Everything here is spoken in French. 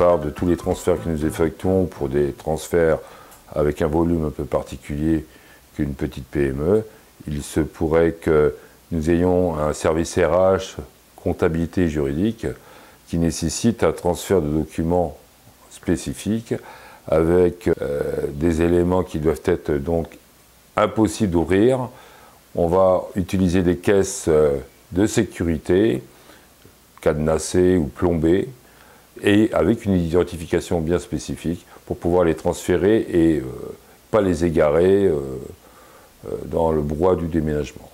plupart de tous les transferts que nous effectuons pour des transferts avec un volume un peu particulier qu'une petite PME. Il se pourrait que nous ayons un service RH, comptabilité juridique, qui nécessite un transfert de documents spécifiques avec des éléments qui doivent être donc impossibles d'ouvrir. On va utiliser des caisses de sécurité, cadenassées ou plombées, et avec une identification bien spécifique pour pouvoir les transférer et pas les égarer dans le brouhaha du déménagement.